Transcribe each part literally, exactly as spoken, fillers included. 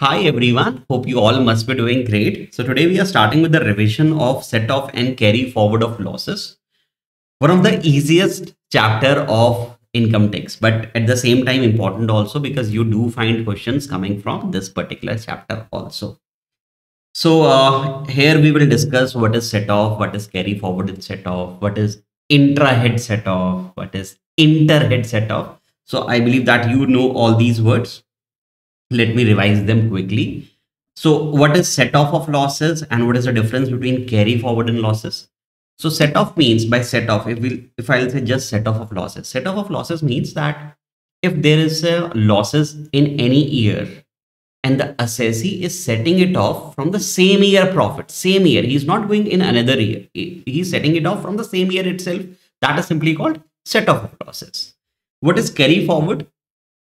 Hi everyone, hope you all must be doing great. So today we are starting with the revision of set off and carry forward of losses. One of the easiest chapter of income tax, but at the same time important also because you do find questions coming from this particular chapter also. So uh, here we will discuss what is set off, what is carry forward and set off, what is intra head set off, what is inter head set off. So I believe that you know all these words. Let me revise them quickly. So what is set off of losses and what is the difference between carry forward and losses? So set off means, by set off, if we if I'll say just set off of losses, set off of losses means that if there is a losses in any year and the assessee is setting it off from the same year profit, same year, he's not going in another year, he's setting it off from the same year itself. That is simply called set off of losses. What is carry forward?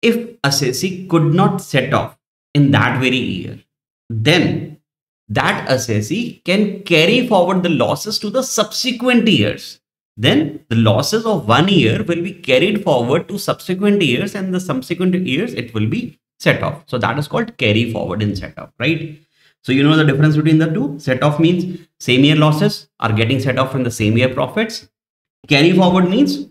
If assessee could not set off in that very year, then that assessee can carry forward the losses to the subsequent years. Then the losses of one year will be carried forward to subsequent years, and the subsequent years it will be set off. So that is called carry forward and set off, right? So you know the difference between the two. Set off means same year losses are getting set off from the same year profits. Carry forward means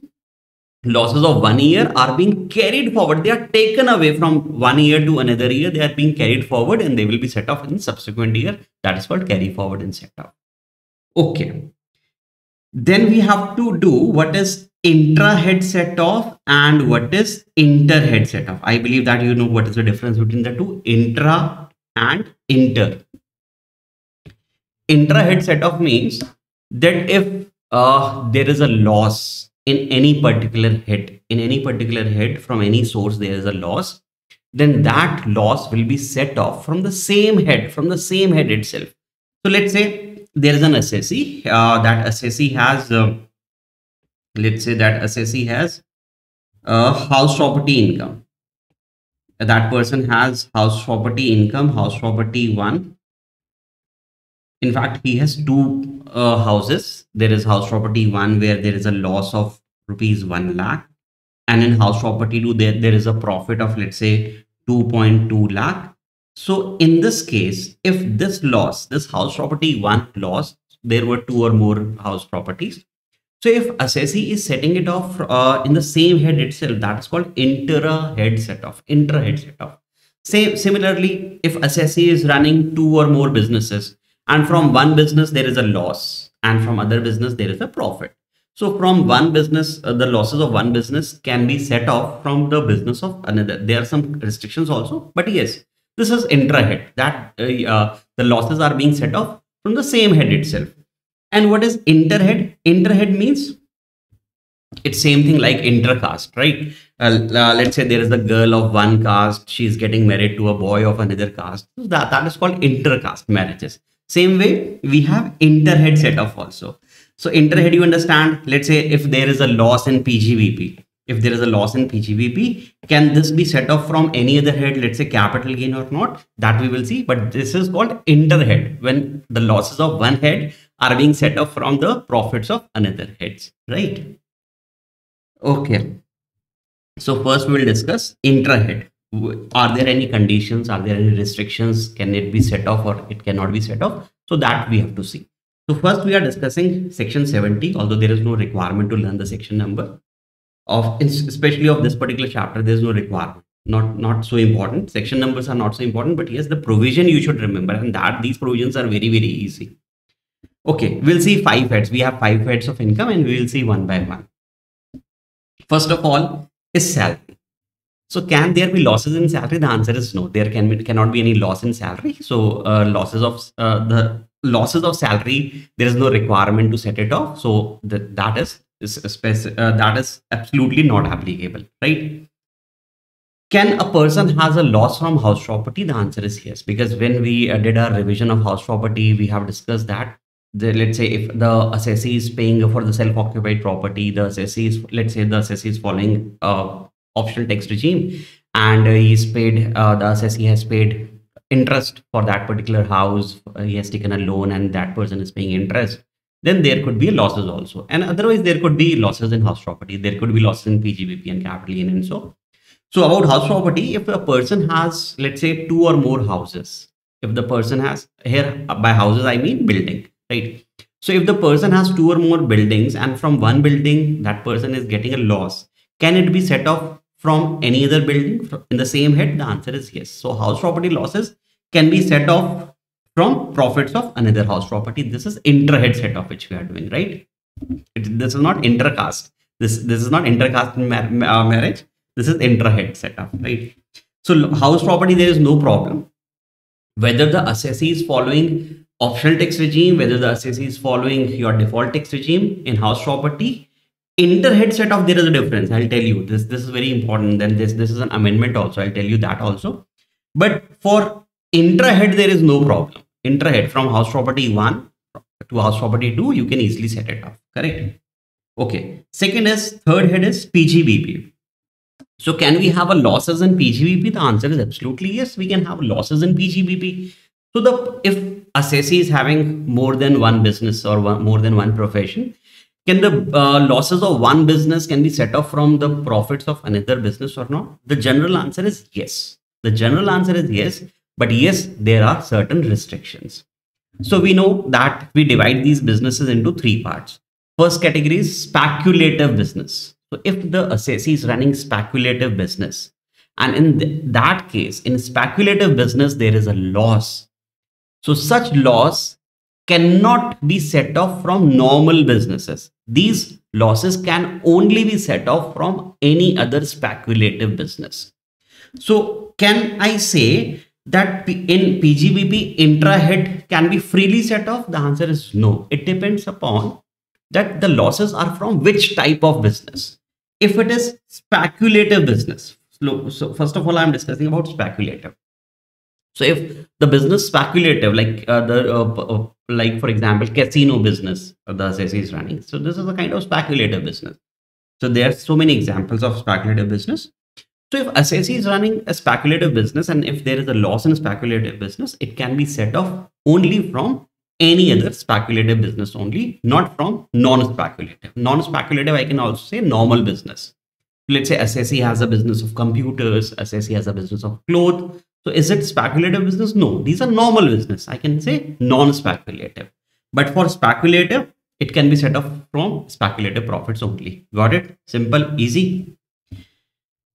losses of one year are being carried forward. They are taken away from one year to another year. They are being carried forward and they will be set off in subsequent year. That is called carry forward and set off. Okay. Then we have to do what is intra-head set off and what is inter-head set off. I believe that you know what is the difference between the two, intra and inter. Intra-head set off means that if uh, there is a loss in any particular head, in any particular head from any source there is a loss, then that loss will be set off from the same head, from the same head itself. So let's say there is an assessee, uh, that assessee has, uh, let's say that assessee has uh, house property income. That person has house property income, house property one. In fact, he has two uh, houses. There is house property one where there is a loss of rupees one lakh. And in house property two, there, there is a profit of, let's say, two point two lakh. So in this case, if this loss, this house property one loss, there were two or more house properties. So if assessee is setting it off uh, in the same head itself, that is called intra-head set off, intra-head set off. Say, similarly, if assessee is running two or more businesses, and from one business, there is a loss, and from other business, there is a profit. So from one business, uh, the losses of one business can be set off from the business of another. There are some restrictions also, but yes, this is intra-head, that uh, uh, the losses are being set off from the same head itself. And what is inter-head? Inter-head means it's same thing like inter-caste, right? Uh, uh, let's say there is a girl of one caste, she is getting married to a boy of another caste. That, that is called inter-caste marriages. Same way, we have inter-head set off also. So inter-head, you understand, let's say if there is a loss in P G B P, if there is a loss in P G B P, can this be set off from any other head, let's say capital gain or not? That we will see, but this is called inter-head, when the losses of one head are being set off from the profits of another heads, right? Okay. So first we will discuss intra-head. Are there any conditions? Are there any restrictions? Can it be set off or it cannot be set off? So that we have to see. So first we are discussing section seventy, although there is no requirement to learn the section number of, especially of this particular chapter, there is no requirement, not, not so important. Section numbers are not so important, but yes, the provision you should remember, and that these provisions are very, very easy. Okay. We'll see five heads. We have five heads of income and we will see one by one. First of all is salary. So can there be losses in salary? The answer is no. There can be, cannot be any loss in salary. So uh, losses of uh, the losses of salary, there is no requirement to set it off. So th that is, is uh, that is absolutely not applicable, right? Can a person has a loss from house property? The answer is yes, because when we uh, did our revision of house property, we have discussed that. The, let's say if the assessee is paying for the self-occupied property, the assessee is, let's say the assessee is following Uh, optional tax regime, and uh, he's paid, uh, the assessee has paid interest for that particular house, uh, he has taken a loan and that person is paying interest, then there could be losses also. And otherwise there could be losses in house property, there could be losses in P G B P and capital gain and so. So about house property, if a person has, let's say, two or more houses, if the person has, here by houses, I mean building, right? So if the person has two or more buildings and from one building, that person is getting a loss, can it be set off from any other building in the same head? The answer is yes. So house property losses can be set off from profits of another house property. This is inter-head set off which we are doing, right? It, this is not inter-caste. This, this is not inter-caste mar uh, marriage. This is inter-head set off, right? So house property, there is no problem. Whether the assessee is following optional tax regime, whether the assessee is following your default tax regime in house property, inter-head set off, there is a difference. I'll tell you this. This is very important. Then this, this is an amendment also. I'll tell you that also. But for intra-head, there is no problem. Intra-head from house property one to house property two, you can easily set it off. Correct? Okay. Second is, third head is P G B P. So can we have a losses in P G B P? The answer is absolutely yes. We can have losses in P G B P. So the if assessee is having more than one business or one, more than one profession, can the uh, losses of one business can be set off from the profits of another business or not? The general answer is yes. The general answer is yes. But yes, there are certain restrictions. So we know that we divide these businesses into three parts. First category is speculative business. So if the assessee is running speculative business, and in th that case, in speculative business, there is a loss. So such loss cannot be set off from normal businesses. These losses can only be set off from any other speculative business. So can I say that in P G B P intra-head can be freely set off? The answer is no. It depends upon that the losses are from which type of business. If it is speculative business, so first of all, I'm discussing about speculative. So if the business speculative, like uh, the uh, uh, like for example, casino business, or the assessee is running. So this is a kind of speculative business. So there are so many examples of speculative business. So if assessee is running a speculative business and if there is a loss in a speculative business, it can be set off only from any other speculative business only, not from non-speculative. Non-speculative, I can also say normal business. Let's say assessee has a business of computers, assessee has a business of clothes. So is it speculative business? No, these are normal business. I can say non-speculative. But for speculative, it can be set off from speculative profits only. Got it? Simple, easy.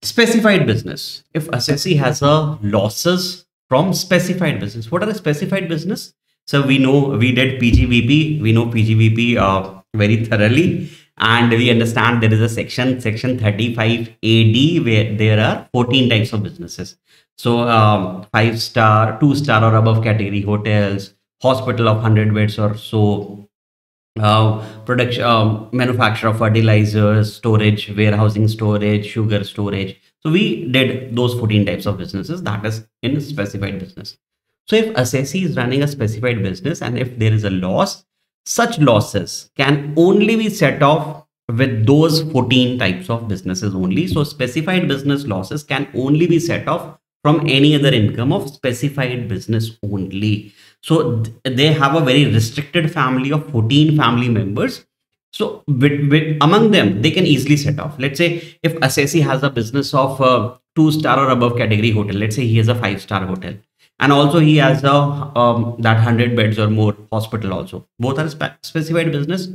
Specified business. If assessee has a losses from specified business, what are the specified business? So we know, we did P G B P, we know P G B P uh, very thoroughly, and we understand there is a section, section thirty-five A D, where there are fourteen types of businesses. So um, five star, two star or above category hotels, hospital of one hundred beds or so, Uh, production, um, manufacture of fertilizers, storage, warehousing storage, sugar storage. So we did those fourteen types of businesses, that is in specified business. So if assessee is running a specified business and if there is a loss, such losses can only be set off with those fourteen types of businesses only. So specified business losses can only be set off from any other income of specified business only. So they have a very restricted family of fourteen family members. So with, with, among them, they can easily set off. Let's say if assessee has a business of a two star or above category hotel, let's say he has a five star hotel. And also he has a, um, that one hundred beds or more hospital also. Both are spe specified business.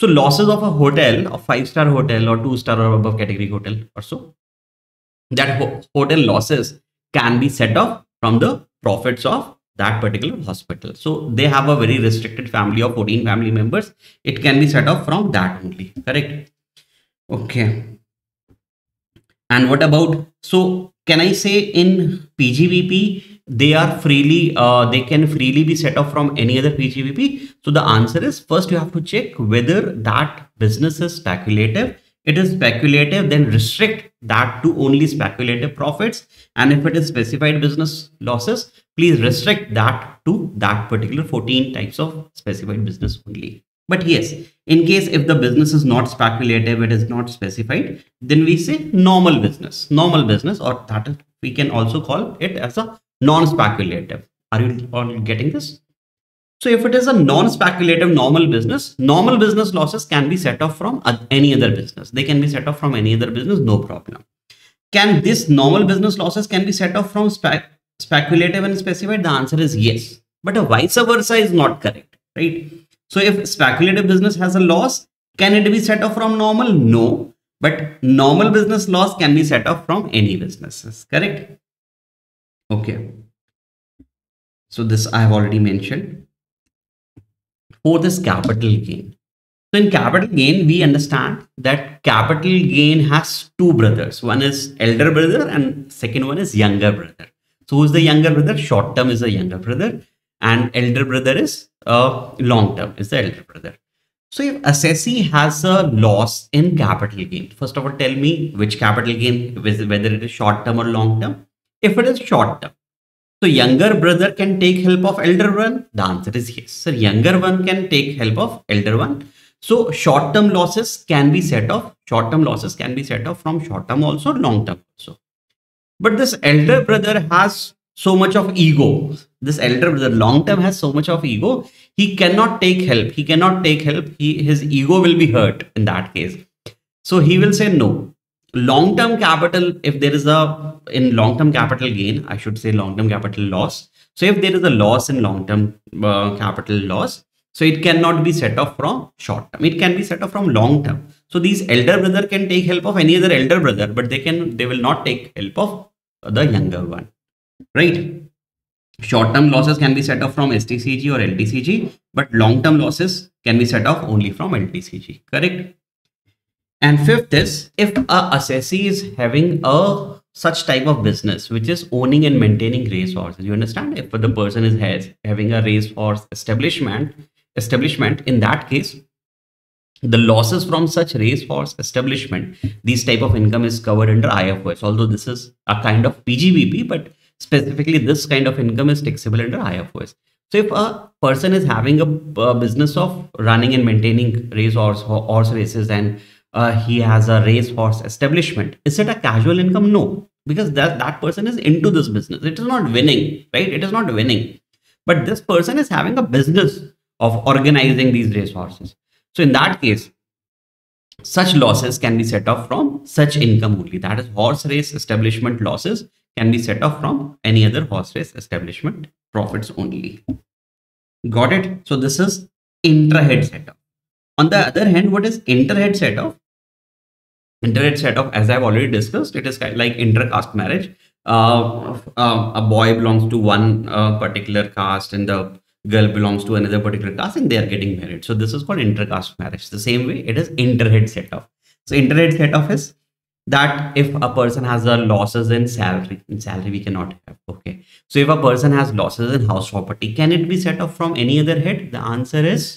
So losses of a hotel, a five star hotel or two star or above category hotel or so, that ho hotel losses can be set off from the profits of that particular hospital. So they have a very restricted family of fourteen family members. It can be set off from that only. Correct? Okay. And what about, so can I say in P G B P, they are freely, uh, they can freely be set off from any other P G B P? So the answer is, first you have to check whether that business is speculative. It is speculative, then restrict that to only speculative profits. And if it is specified business losses, please restrict that to that particular fourteen types of specified business only. But yes, in case if the business is not speculative, it is not specified, then we say normal business, normal business, or that we can also call it as a non-speculative. Are you all getting this? So if it is a non-speculative normal business, normal business losses can be set off from any other business. They can be set off from any other business, no problem. Can this normal business losses can be set off from spe speculative and specified? The answer is yes, but a vice versa is not correct, right? So if speculative business has a loss, can it be set off from normal? No, but normal business loss can be set off from any businesses, correct? Okay. So this I have already mentioned. Fourth is capital gain. So in capital gain, we understand that capital gain has two brothers. One is elder brother and second one is younger brother. So who's the younger brother? Short term is the younger brother and elder brother is uh, long term is the elder brother. So if assessee has a loss in capital gain, first of all, tell me which capital gain, whether it is short term or long term. If it is short term, so younger brother can take help of elder one. The answer is yes. So younger one can take help of elder one. So short term losses can be set off. Short term losses can be set off from short term also, long term also. But this elder brother has so much of ego. This elder brother long term has so much of ego. He cannot take help. He cannot take help. He, his ego will be hurt in that case. So he will say no. Long term capital, if there is a in long term capital gain, I should say long term capital loss. So if there is a loss in long term uh, capital loss, so it cannot be set off from short term. It can be set off from long term. So these elder brother can take help of any other elder brother, but they can they will not take help of the younger one, right? Short term losses can be set off from S T C G or L T C G, but long term losses can be set off only from L T C G, correct? And fifth is, if a assessee is having a such type of business which is owning and maintaining racehorses, you understand? If the person is has, having a racehorse establishment, establishment, in that case, the losses from such racehorse establishment, these type of income is covered under I F O S. Although this is a kind of P G B P, but specifically this kind of income is taxable under I F O S. So if a person is having a, a business of running and maintaining racehorse horse races and Uh, he has a racehorse establishment. Is it a casual income? No, because that, that person is into this business. It is not winning, right? It is not winning. But this person is having a business of organizing these racehorses. So in that case, such losses can be set off from such income only. That is, horse race establishment losses can be set off from any other horse race establishment profits only. Got it? So this is intra-head setup. On the other hand, what is inter-head set off? Inter-head set off, as I've already discussed, it is like inter-caste marriage. Uh, uh, a boy belongs to one uh, particular caste and the girl belongs to another particular caste and they are getting married. So this is called inter-caste marriage. The same way, it is inter-head set off. So inter-head set off is that if a person has a losses in salary, in salary we cannot have, okay. So if a person has losses in house property, can it be set off from any other head? The answer is,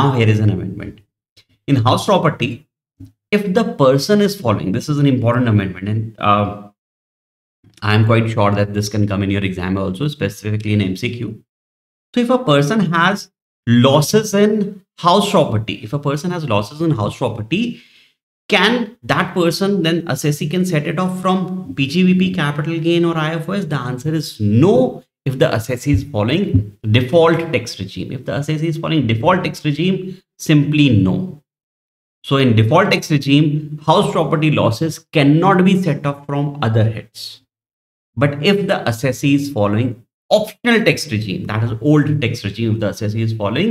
now here is an amendment. In house property, if the person is following, this is an important amendment, and uh, I am quite sure that this can come in your exam also, specifically in M C Q. So if a person has losses in house property, if a person has losses in house property, can that person then assessee can set it off from P G B P, capital gain or I F O S? The answer is no. If the assessee is following default tax regime, if the assessee is following default tax regime, simply no. So in default tax regime, house property losses cannot be set off from other heads. But if the assessee is following optional tax regime, that is old tax regime, if the assessee is following,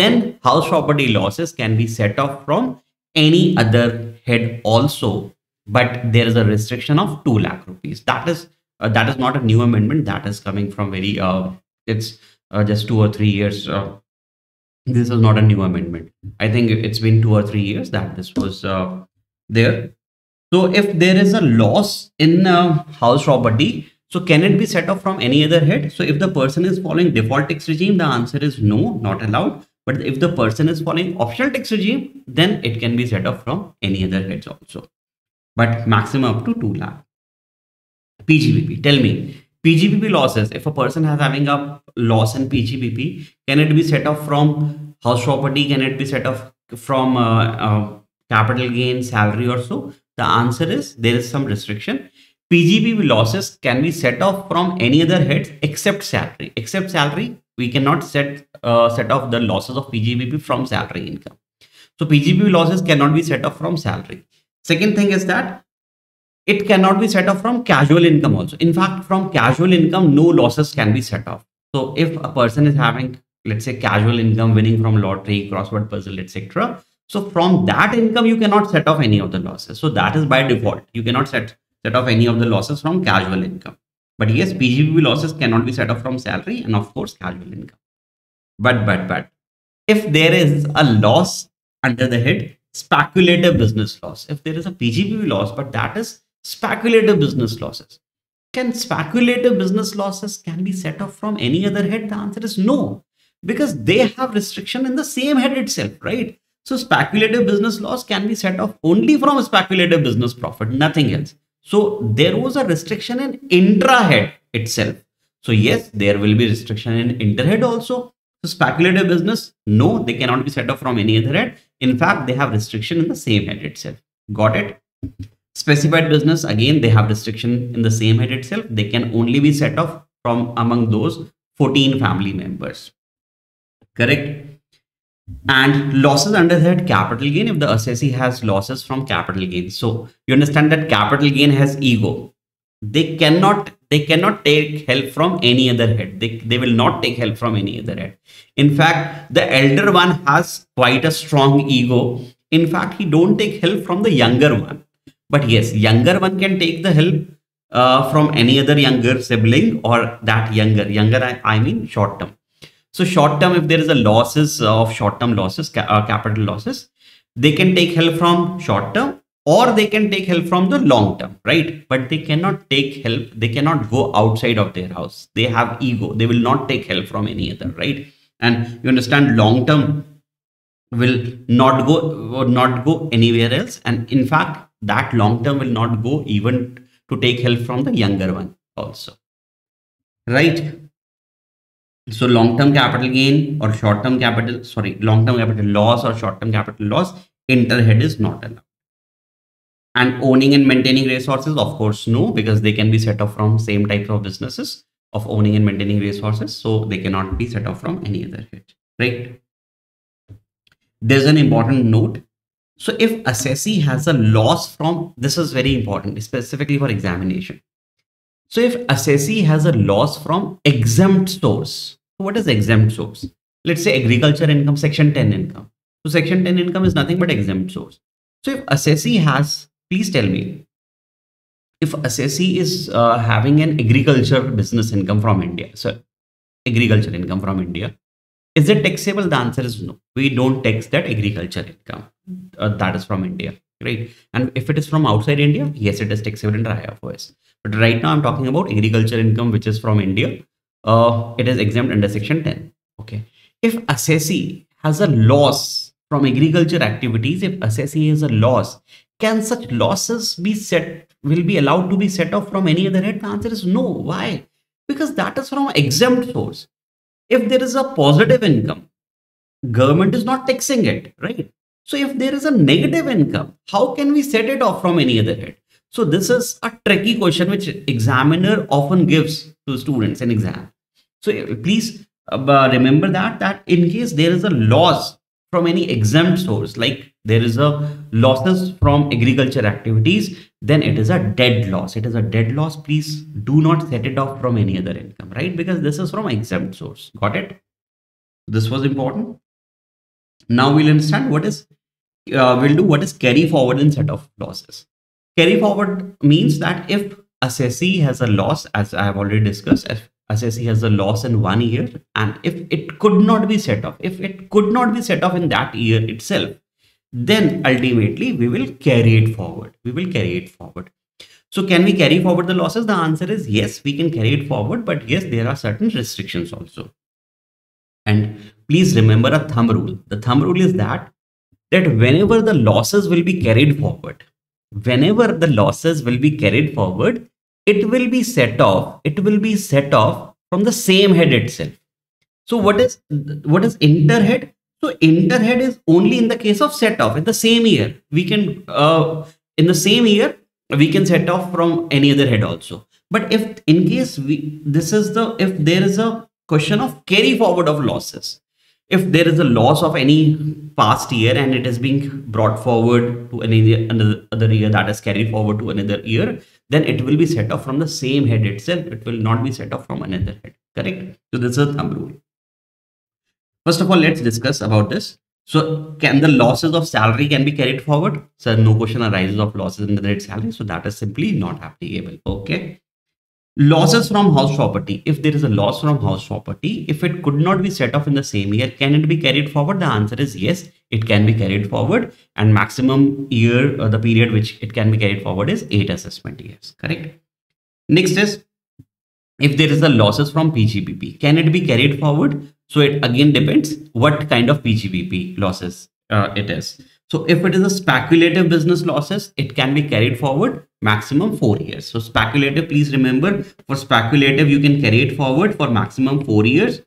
then house property losses can be set off from any other head also. But there is a restriction of two lakh rupees. That is Uh, that is not a new amendment. That is coming from very, uh, it's uh, just two or three years. Uh, this is not a new amendment. I think it's been two or three years that this was uh, there. So if there is a loss in uh, house property, so can it be set off from any other head? So if the person is following default tax regime, the answer is no, not allowed. But if the person is following optional tax regime, then it can be set off from any other heads also. But maximum up to two lakh. P G B P, tell me, P G B P losses, if a person has having a loss in P G B P, can it be set off from house property? Can it be set off from uh, uh, capital gain, salary or so? The answer is, there is some restriction. P G B P losses can be set off from any other heads except salary. Except salary, we cannot set, uh, set off the losses of P G B P from salary income. So P G B P losses cannot be set off from salary. Second thing is that It cannot be set off from casual income also. In fact, from casual income, no losses can be set off. So if a person is having, let's say, casual income, winning from lottery, crossword puzzle, et cetera. So from that income, you cannot set off any of the losses. So that is by default. You cannot set, set off any of the losses from casual income. But yes, P G B losses cannot be set off from salary and of course casual income. But, but, but, if there is a loss under the head, speculative business loss. If there is a P G B loss, but that is speculative business losses. Can speculative business losses can be set off from any other head? The answer is no, because they have restriction in the same head itself, right? So speculative business loss can be set off only from a speculative business profit, nothing else. So there was a restriction in intra-head itself. So yes, there will be restriction in inter-head also. So speculative business, no, they cannot be set off from any other head. In fact, they have restriction in the same head itself. Got it? Specified business, again, they have restriction in the same head itself. They can only be set off from among those fourteen family members. Correct? And losses under that capital gain if the assessee has losses from capital gain. So you understand that capital gain has ego. They cannot, they cannot take help from any other head. They, they will not take help from any other head. In fact, the elder one has quite a strong ego. In fact, he don't take help from the younger one. But yes, younger one can take the help uh, from any other younger sibling or that younger, younger I, I mean short term. So short term, if there is a losses of short term losses, uh, capital losses, they can take help from short term or they can take help from the long term, right? But they cannot take help. They cannot go outside of their house. They have ego. They will not take help from any other, right? And you understand long term will not go, will not go anywhere else. And in fact, that long term will not go even to take help from the younger one also, right? So long-term capital gain or short-term capital, sorry, long-term capital loss or short-term capital loss, inter-head is not allowed. And owning and maintaining resources, of course, no, because they can be set off from same types of businesses of owning and maintaining resources. So they cannot be set off from any other head, right? There's an important note. So if assessee has a loss from, this is very important, specifically for examination. So if assessee has a loss from exempt source, what is exempt source? Let's say agriculture income, section ten income. So section ten income is nothing but exempt source. So if assessee has, please tell me, if assessee is uh, having an agriculture business income from India, so agriculture income from India, is it taxable? The answer is no. We don't tax that agriculture income uh, that is from India, right? And if it is from outside India, yes, it is taxable under I F O S. But right now I'm talking about agriculture income, which is from India. Uh, it is exempt under section ten. Okay. If assessee has a loss from agriculture activities, if assessee has a loss, can such losses be set, will be allowed to be set off from any other head? The answer is no. Why? Because that is from exempt source. If there is a positive income, government is not taxing it, right? So if there is a negative income, how can we set it off from any other head? So this is a tricky question which examiner often gives to students in exam. So please remember that, that in case there is a loss from any exempt source, like there is a losses from agriculture activities, then it is a dead loss. It is a dead loss. Please do not set it off from any other income, right? Because this is from exempt source. Got it? This was important. Now we'll understand what is, uh, we'll do what is carry forward and set off losses. Carry forward means that if assessee has a loss, as I have already discussed, if assessee has a loss in one year and if it could not be set off, if it could not be set off in that year itself, then ultimately we will carry it forward. We will carry it forward. So can we carry forward the losses? The answer is yes, we can carry it forward, but yes, there are certain restrictions also. And please remember a thumb rule. The thumb rule is that, that whenever the losses will be carried forward, whenever the losses will be carried forward, it will be set off. It will be set off from the same head itself. So what is, what is inter-head? So inter-head is only in the case of set off in the same year. We can, uh, in the same year, we can set off from any other head also. But if in case we, this is the, if there is a question of carry forward of losses, if there is a loss of any past year and it is being brought forward to another other year, that is carried forward to another year, then it will be set off from the same head itself. It will not be set off from another head. Correct? So this is a thumb rule. First of all, let's discuss about this. So can the losses of salary can be carried forward? So no question arises of losses in the net salary. So that is simply not applicable. Okay. Losses from house property. If there is a loss from house property, if it could not be set off in the same year, can it be carried forward? The answer is yes, it can be carried forward, and maximum year or the period which it can be carried forward is eight assessment years. Correct. Next is, if there is a losses from P G B P, can it be carried forward? So it again depends what kind of P G B P losses uh, it is. So if it is a speculative business losses, it can be carried forward maximum four years. So speculative, please remember, for speculative, you can carry it forward for maximum four years.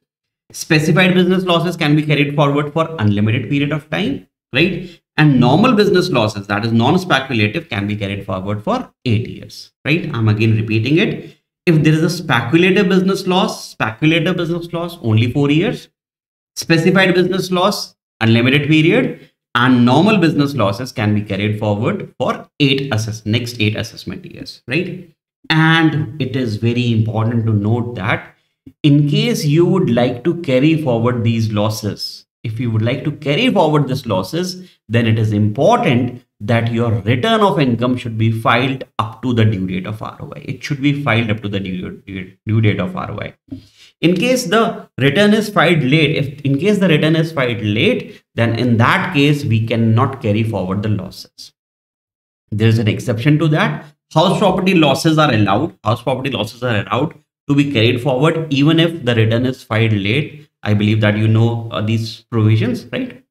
Specified business losses can be carried forward for unlimited period of time, right? And normal business losses, that is non-speculative, can be carried forward for eight years, right? I'm again repeating it. If there is a speculative business loss, speculative business loss, only four years. Specified business loss, unlimited period. And normal business losses can be carried forward for eight assess next eight assessment years, right? And it is very important to note that in case you would like to carry forward these losses, if you would like to carry forward these losses, then it is important that your return of income should be filed up to the due date of R O I. It should be filed up to the due, due, due date of R O I. In case the return is filed late, if in case the return is filed late, then in that case, we cannot carry forward the losses. There is an exception to that. House property losses are allowed. House property losses are allowed to be carried forward even if the return is filed late. I believe that you know uh, these provisions, right?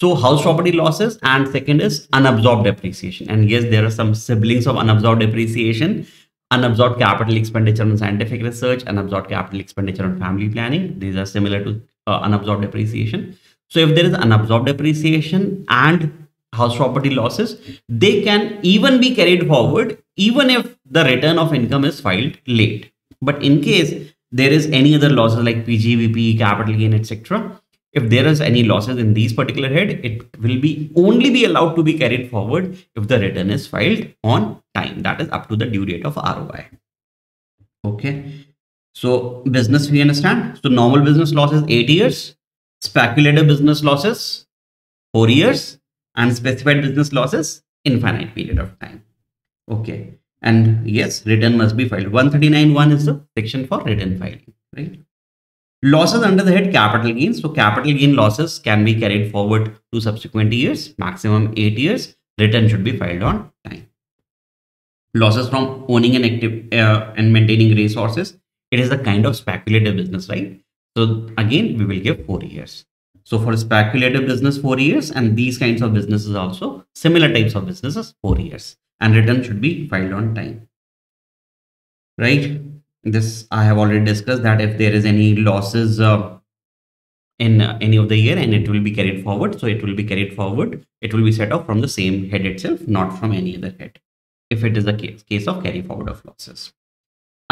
So house property losses, and second is unabsorbed depreciation. And yes, there are some siblings of unabsorbed depreciation. Unabsorbed capital expenditure on scientific research, unabsorbed capital expenditure on family planning. These are similar to uh, unabsorbed depreciation. So if there is unabsorbed depreciation and house property losses, they can even be carried forward even if the return of income is filed late. But in case there is any other losses like P G B P, capital gain, et cetera, if there is any losses in these particular head, it will be only be allowed to be carried forward if the return is filed on time, that is up to the due date of R O I. Okay. So business, we understand. So normal business losses, eight years, speculative business losses, four years, and specified business losses, infinite period of time. Okay. And yes, return must be filed. one thirty-nine point one is the section for return filing, right? Losses under the head capital gains. So capital gain losses can be carried forward to subsequent years, maximum eight years. Return should be filed on time. Losses from owning and active uh, and maintaining resources. It is a kind of speculative business, right? So again, we will give four years. So for speculative business, four years, and these kinds of businesses also, similar types of businesses, four years, and return should be filed on time, right? This I have already discussed, that if there is any losses uh, in uh, any of the year, and it will be carried forward. So it will be carried forward. It will be set off from the same head itself, not from any other head. If it is a case, case of carry forward of losses.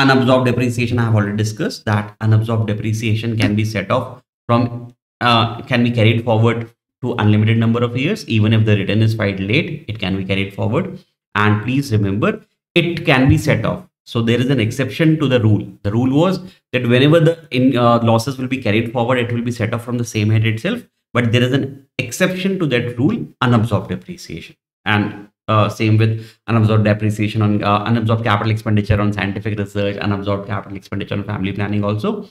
Unabsorbed depreciation, I have already discussed that unabsorbed depreciation can be set off from, uh, can be carried forward to unlimited number of years. Even if the return is filed late, it can be carried forward. And please remember, it can be set off. So there is an exception to the rule. The rule was that whenever the in, uh, losses will be carried forward, it will be set off from the same head itself. But there is an exception to that rule, unabsorbed depreciation. And uh, same with unabsorbed depreciation on uh, unabsorbed capital expenditure on scientific research, unabsorbed capital expenditure on family planning also.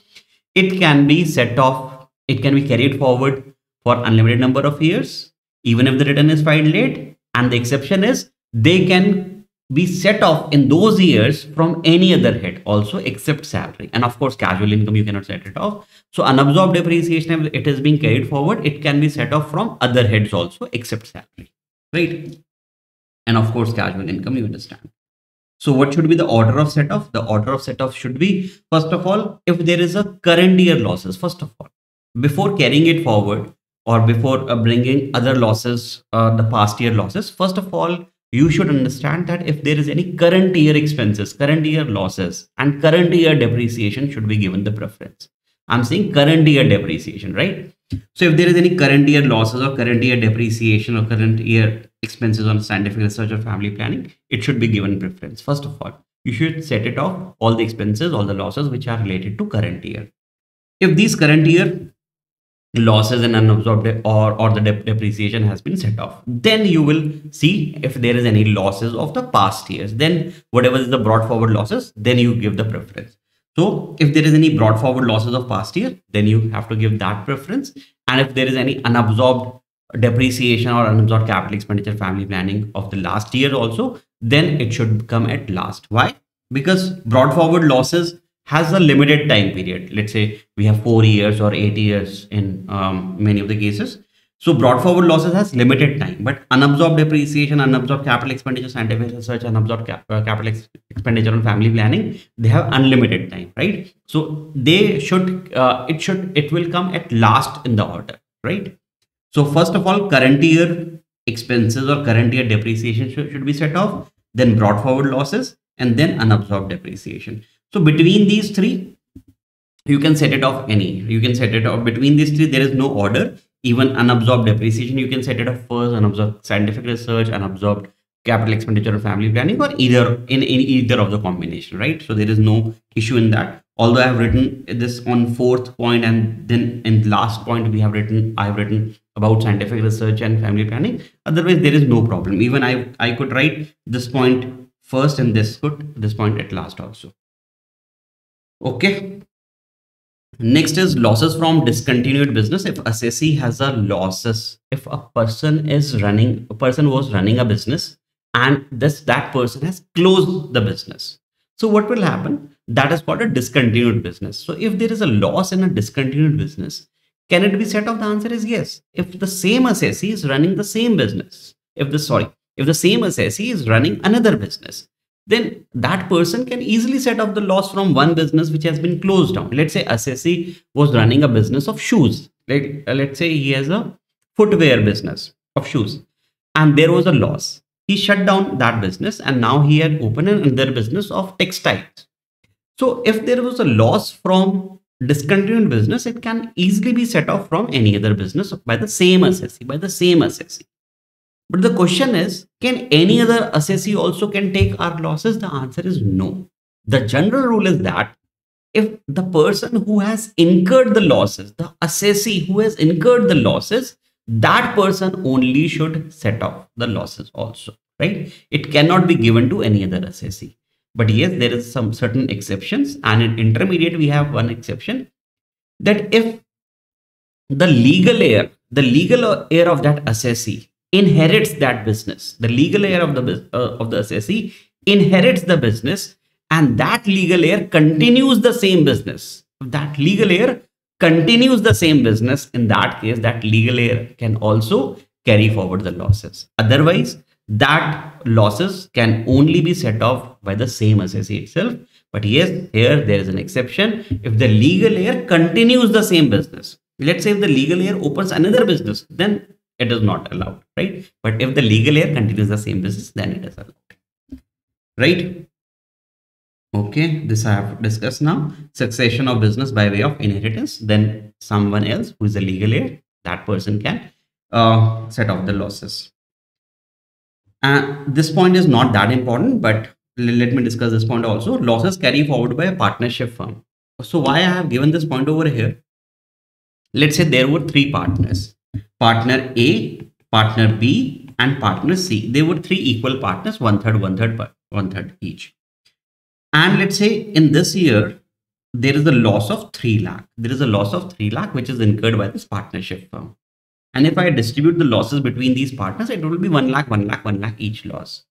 It can be set off, it can be carried forward for unlimited number of years, even if the return is filed late. And the exception is they can be set off in those years from any other head also except salary, and of course casual income you cannot set it off. So unabsorbed depreciation, if it is being carried forward, it can be set off from other heads also except salary, right? And of course casual income, you understand. So what should be the order of set off? The order of set off should be, first of all, if there is a current year losses, first of all, before carrying it forward or before uh, bringing other losses, uh, the past year losses, first of all, you should understand that if there is any current year expenses, current year losses, and current year depreciation should be given the preference. I'm saying current year depreciation, right? So if there is any current year losses or current year depreciation or current year expenses on scientific research or family planning, it should be given preference. First of all, you should set it off all the expenses, all the losses which are related to current year. If these current year losses and unabsorbed or, or the dep depreciation has been set off, then you will see if there is any losses of the past years. Then whatever is the brought forward losses, then you give the preference. So if there is any brought forward losses of past year, then you have to give that preference. And if there is any unabsorbed depreciation or unabsorbed capital expenditure family planning of the last year also, then it should come at last. Why? Because brought forward losses has a limited time period. Let's say we have four years or eight years in um, many of the cases. So brought forward losses has limited time, but unabsorbed depreciation, unabsorbed capital expenditure, scientific research, unabsorbed cap uh, capital ex expenditure on family planning, they have unlimited time, right? So they should, uh, it should, it will come at last in the order, right? So first of all, current year expenses or current year depreciation should, should be set off, then brought forward losses, and then unabsorbed depreciation. So between these three, you can set it off any, you can set it off between these three, there is no order. Even unabsorbed depreciation, you can set it off first, unabsorbed scientific research, unabsorbed capital expenditure or family planning, or either in, in either of the combination, right? So there is no issue in that. Although I have written this on fourth point, and then in last point, we have written, I've written about scientific research and family planning. Otherwise, there is no problem. Even I, I could write this point first and this could, this point at last also. Okay. Next is losses from discontinued business. If assessee has a losses, if a person is running, a person was running a business and this, that person has closed the business. So what will happen? That is called a discontinued business. So if there is a loss in a discontinued business, can it be set off? The answer is yes. If the same assessee is running the same business, if the, sorry, if the same assessee is running another business, then that person can easily set off the loss from one business which has been closed down. Let's say assessee was running a business of shoes. Like, uh, let's say he has a footwear business of shoes and there was a loss. He shut down that business and now he had opened another business of textiles. So if there was a loss from discontinued business, it can easily be set off from any other business by the same assessee, by the same assessee. But the question is, can any other assessee also can take our losses? The answer is no. The general rule is that if the person who has incurred the losses, the assessee who has incurred the losses, that person only should set off the losses also, right? It cannot be given to any other assessee. But yes, there is some certain exceptions, and in intermediate, we have one exception that if the legal heir, the legal heir of that assessee inherits that business, the legal heir of the uh, of the assessee inherits the business, and that legal heir continues the same business. If that legal heir continues the same business, in that case, that legal heir can also carry forward the losses. Otherwise, that losses can only be set off by the same assessee itself. But yes, here there is an exception. If the legal heir continues the same business, let's say if the legal heir opens another business, then it is not allowed, right? But if the legal heir continues the same business, then it is allowed, right? Okay, this I have discussed now. Succession of business by way of inheritance. Then someone else who is a legal heir, that person can uh, set off the losses. And uh, this point is not that important, but let me discuss this point also. Losses carried forward by a partnership firm. So why I have given this point over here? Let's say there were three partners. Partner A, partner B, and partner C. They were three equal partners, one third, one third, one third each. And let's say in this year, there is a loss of three lakh. There is a loss of three lakh, which is incurred by this partnership firm. And if I distribute the losses between these partners, it will be one lakh, one lakh, one lakh each loss.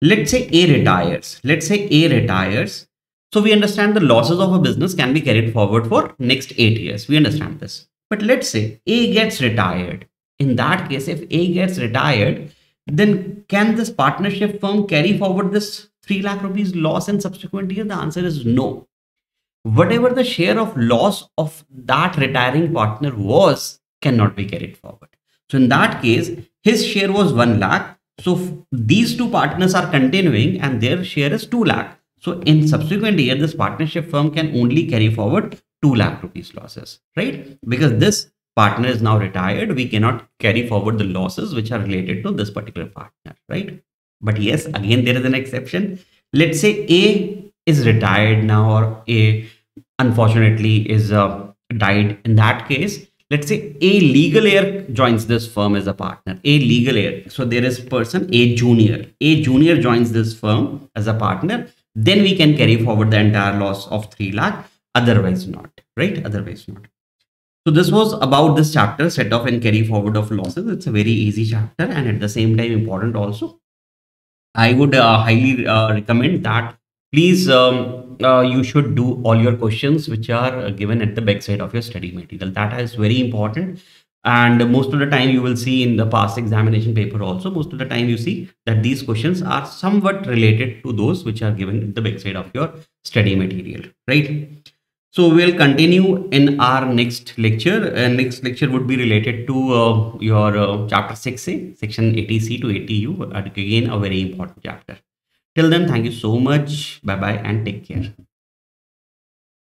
Let's say A retires. Let's say A retires. So we understand the losses of a business can be carried forward for next eight years. We understand this. But let's say A gets retired. In that case, if A gets retired, then can this partnership firm carry forward this three lakh rupees loss in subsequent year? The answer is no. Whatever the share of loss of that retiring partner was, cannot be carried forward. So in that case, his share was one lakh. So these two partners are continuing and their share is two lakh. So in subsequent year, this partnership firm can only carry forward two lakh rupees losses, right? Because this partner is now retired, we cannot carry forward the losses which are related to this particular partner, right? But yes, again, there is an exception. Let's say A is retired now, or A unfortunately is uh, died. In that case, let's say A legal heir joins this firm as a partner, A legal heir. So there is person A junior, A junior joins this firm as a partner. Then we can carry forward the entire loss of three lakh, otherwise not, right? Otherwise not. So this was about this chapter, set off and carry forward of losses. It's a very easy chapter and at the same time important also. I would uh, highly uh, recommend that please um, uh, you should do all your questions which are given at the backside of your study material. That is very important. And most of the time you will see in the past examination paper also, most of the time you see that these questions are somewhat related to those which are given at the backside of your study material, right? So we'll continue in our next lecture, and uh, next lecture would be related to uh, your uh, chapter six A, section eighty C to eighty U, again a very important chapter. Till then, thank you so much. Bye bye and take care.